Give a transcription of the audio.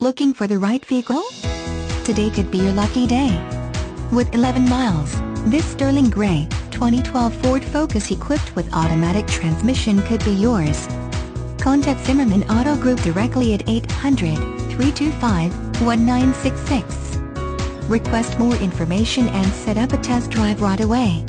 Looking for the right vehicle? Today could be your lucky day. With 11 miles, this Sterling Gray 2012 Ford Focus equipped with automatic transmission could be yours. Contact Zimmerman Auto Group directly at 800-325-1966. Request more information and set up a test drive right away.